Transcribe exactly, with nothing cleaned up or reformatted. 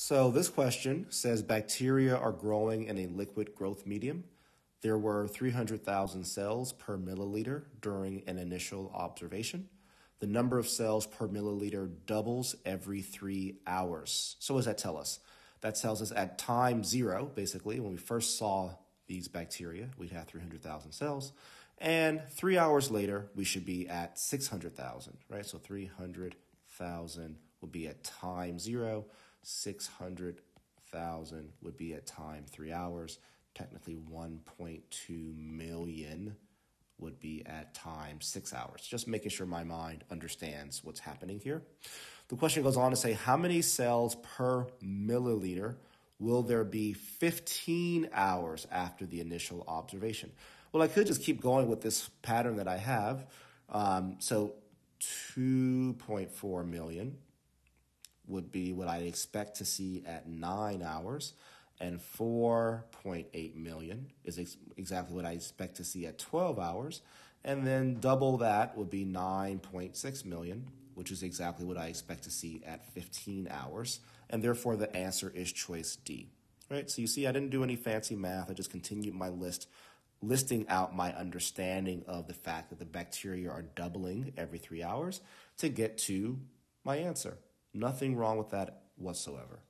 So this question says bacteria are growing in a liquid growth medium. There were three hundred thousand cells per milliliter during an initial observation. The number of cells per milliliter doubles every three hours. So what does that tell us? That tells us at time zero, basically, when we first saw these bacteria, we had three hundred thousand cells. And three hours later, we should be at six hundred thousand, right? So three hundred thousand would be at time zero. six hundred thousand would be at time three hours. Technically, one point two million would be at time six hours. Just making sure my mind understands what's happening here. The question goes on to say, how many cells per milliliter will there be fifteen hours after the initial observation? Well, I could just keep going with this pattern that I have. Um, so two point four million would be what I expect to see at nine hours, and four point eight million is ex exactly what I expect to see at twelve hours, and then double that would be nine point six million, which is exactly what I expect to see at fifteen hours, and therefore the answer is choice D, right? So you see I didn't do any fancy math. I just continued my list, listing out my understanding of the fact that the bacteria are doubling every three hours to get to my answer. Nothing wrong with that whatsoever.